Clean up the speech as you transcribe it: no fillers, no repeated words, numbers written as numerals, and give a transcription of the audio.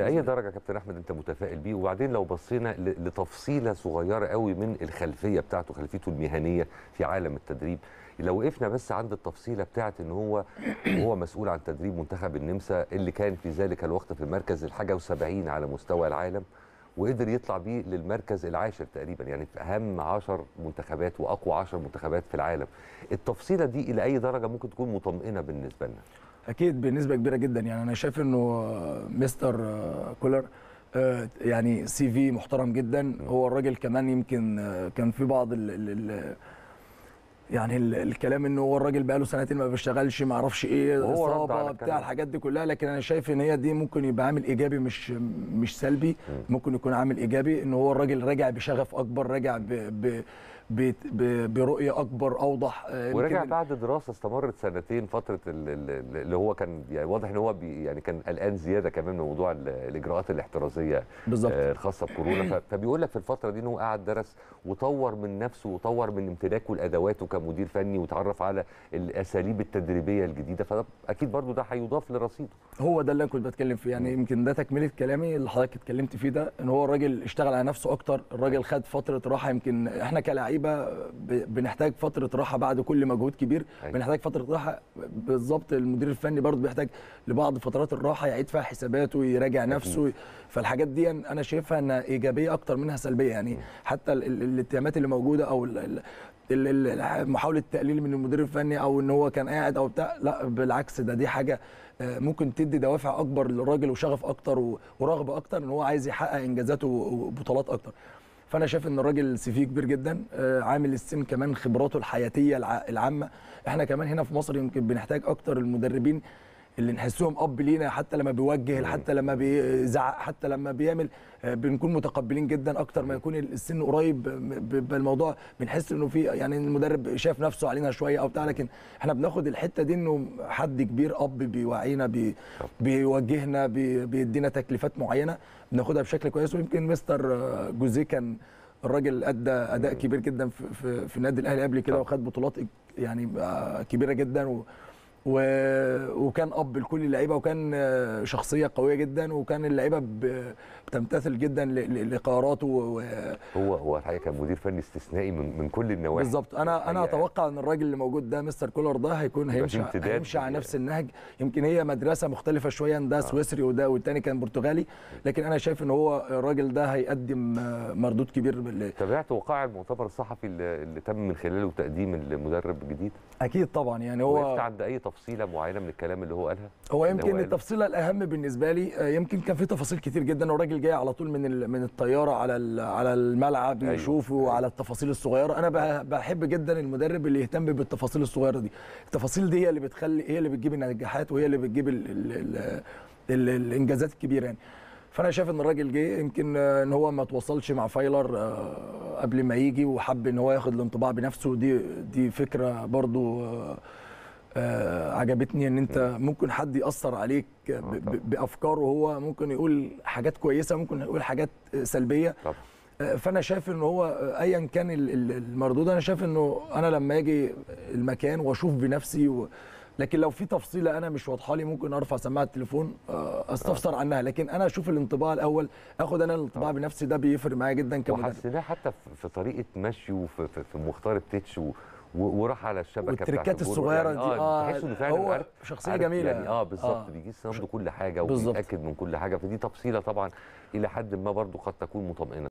لأي درجة يا كابتن أحمد أنت متفائل بيه؟ وبعدين لو بصينا لتفصيلة صغيرة قوي من الخلفية بتاعته، خلفيته المهنية في عالم التدريب، لو وقفنا بس عند التفصيلة بتاعة إن هو مسؤول عن تدريب منتخب النمسا اللي كان في ذلك الوقت في المركز ال71 على مستوى العالم، وقدر يطلع بيه للمركز ال10 تقريبا، يعني في أهم 10 منتخبات وأقوى 10 منتخبات في العالم. التفصيلة دي إلى أي درجة ممكن تكون مطمئنة بالنسبة لنا؟ أكيد بنسبة كبيرة جدا. يعني أنا شايف إنه مستر كولر يعني سي في محترم جدا. هو الراجل كمان يمكن كان في بعض يعني الكلام انه هو الراجل بقاله سنتين ما بيشتغلش، ما اعرفش ايه، اصابه بتاع الحاجات دي كلها، لكن انا شايف ان هي دي ممكن يبقى عامل ايجابي مش سلبي، ممكن يكون عامل ايجابي ان هو الراجل راجع بشغف اكبر، راجع برؤيه اكبر اوضح، وراجع بعد دراسه استمرت سنتين، فتره اللي هو كان يعني واضح ان هو يعني كان قلقان زياده كمان من موضوع الاجراءات الاحترازيه بالظبط الخاصه بكورونا، فبيقول لك في الفتره دي ان هو قعد درس وطور من نفسه وطور من امتلاكه لادواته مدير فني، وتعرف على الاساليب التدريبيه الجديده، فاكيد برضو ده هيضاف لرصيده. هو ده اللي انا كنت بتكلم فيه، يعني يمكن ده تكمله كلامي اللي حضرتك اتكلمت فيه ده، ان هو الراجل اشتغل على نفسه اكتر، الراجل خد فتره راحه. يمكن احنا كلاعيبه بنحتاج فتره راحه بعد كل مجهود كبير، بنحتاج فتره راحه بالظبط. المدير الفني برضو بيحتاج لبعض فترات الراحه يعيد فيها حساباته، يراجع نفسه، فالحاجات دي انا شايفها انها ايجابيه اكتر منها سلبيه. يعني حتى الاتهامات اللي موجوده او محاولة تقليل من المدير الفني او ان هو كان قاعد او بتاع، لا بالعكس، دي حاجة ممكن تدي دوافع اكبر للراجل وشغف اكتر ورغبة اكتر ان هو عايز يحقق انجازاته وبطولات اكتر. فانا شايف ان الراجل سي في كبير جدا، عامل السن كمان، خبراته الحياتية العامة. احنا كمان هنا في مصر يمكن بنحتاج اكتر المدربين اللي نحسهم اب لينا، حتى لما بيوجه، حتى لما بيزعق، حتى لما بيعمل، بنكون متقبلين جدا اكتر ما يكون السن قريب. بالموضوع بنحس انه في يعني المدرب شاف نفسه علينا شويه او بتاع، لكن احنا بناخد الحته دي انه حد كبير اب بيوعينا، بيوجهنا، بيدينا تكليفات معينه بناخدها بشكل كويس. ويمكن مستر جوزي كان الراجل ادى اداء كبير جدا في النادي الاهلي قبل كده، وخد بطولات يعني كبيره جدا، وكان اب لكل اللعيبه، وكان شخصيه قويه جدا، وكان اللعيبه بتمتثل جدا لقراراته. هو الحقيقه كان مدير فني استثنائي من كل النواحي بالظبط. انا اتوقع ان الراجل اللي موجود ده مستر كولر ده هيكون هيمشي على نفس النهج. يمكن هي مدرسه مختلفه شويه، ده سويسري وده والتاني كان برتغالي، لكن انا شايف ان هو الراجل ده هيقدم مردود كبير. تابعت وقائع المؤتمر الصحفي اللي تم من خلاله تقديم المدرب الجديد؟ اكيد طبعا. يعني هو عند اي تفصيلة معينة من الكلام اللي هو قالها؟ هو يمكن التفصيلة الأهم بالنسبة لي، يمكن كان في تفاصيل كتير جدا، والراجل جاي على طول من الطيارة على الملعب يشوفه على التفاصيل الصغيرة. أنا بحب جدا المدرب اللي يهتم بالتفاصيل الصغيرة دي. التفاصيل دي هي اللي هي اللي بتجيب النجاحات، وهي اللي بتجيب الإنجازات الكبيرة يعني. فأنا شايف إن الراجل جه، يمكن إن هو ما تواصلش مع فايلر قبل ما يجي، وحب إن هو ياخد الانطباع بنفسه. دي فكرة برضو عجبتني، ان انت ممكن حد يأثر عليك بافكاره، هو ممكن يقول حاجات كويسه، ممكن يقول حاجات سلبيه. فانا شايف ان هو ايا كان المردود، انا شايف انه انا لما اجي المكان واشوف بنفسي لكن لو في تفصيله انا مش واضحه لي، ممكن ارفع سماعه التليفون استفسر عنها، لكن انا اشوف الانطباع الاول، اخد انا الانطباع بنفسي، ده بيفرق معايا جدا كمدرب. وحسيناه حتى في طريقه مشيه في مختار التتش وراح على الشبكه بتاعته، والتريكات الصغيره يعني دي تحس انه فعلا هو شخصيه جميله يعني بالظبط. بيجي يستند كل حاجه وبيتاكد من كل حاجه، فدي تفصيله طبعا الى حد ما برضو قد تكون مطمئنه.